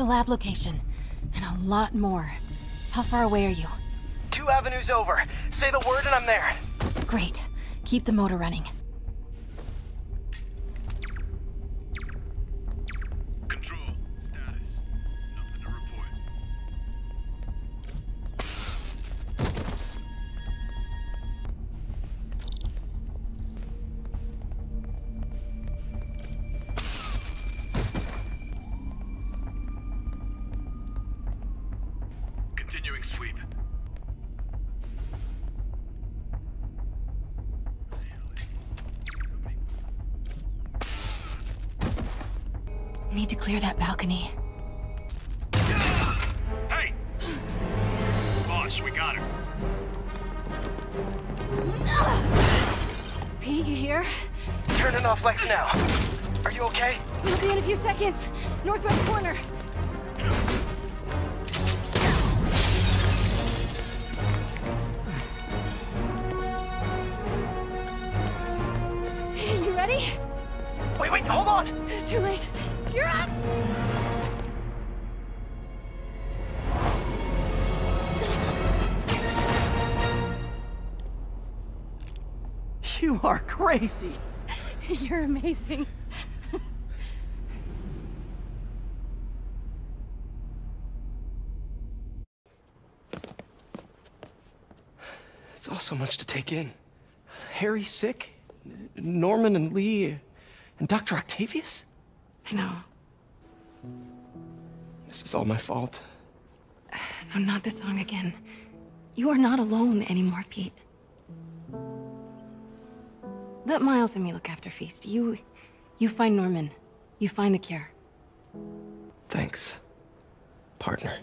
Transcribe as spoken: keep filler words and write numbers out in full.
the lab location. And a lot more. How far away are you? Two avenues over. Say the word and I'm there. Great. Keep the motor running. Control. Status. Nothing to report. Continuing sweep. Need to clear that balcony. Hey! Boss, we got her. Pete, you here? Turning off Lex now. Are you okay? We'll be in a few seconds. Northwest corner. Hey, you ready? Wait, wait, hold on! It's too late. You're up! You are crazy! You're amazing. It's all so much to take in. Harry sick, Norman and Lee, and Doctor Octavius? I know. This is all my fault. No, not the song again. You are not alone anymore, Pete. Let Miles and me look after Feast. You... you find Norman. You find the cure. Thanks, partner.